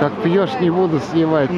Как пьешь, не буду снимать.